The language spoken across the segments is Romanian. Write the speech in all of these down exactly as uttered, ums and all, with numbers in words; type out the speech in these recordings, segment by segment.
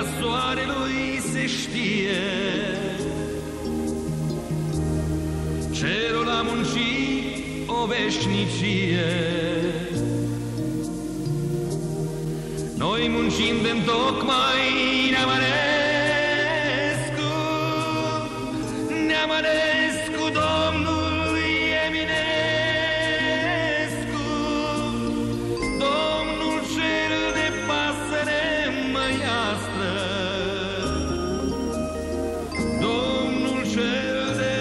lumea soarelui se știe. Cerul a muncit o veșnicie. Noi muncim de-n tocmai, Eminescu, Eminescu, domnul Eminescu, domnul cel de pasăre măiastră, domnul cel de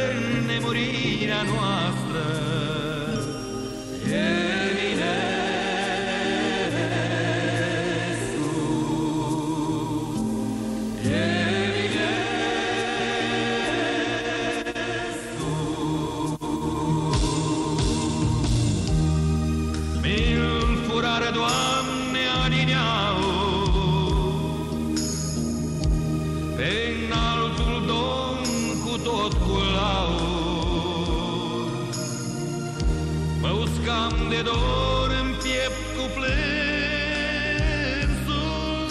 nemurirea noastră. Doamne, adineauri, pe-naltul Domn cu tot cu lauri, mă uscam de dor în piept cu plânsul,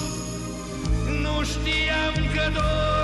nu știam că dor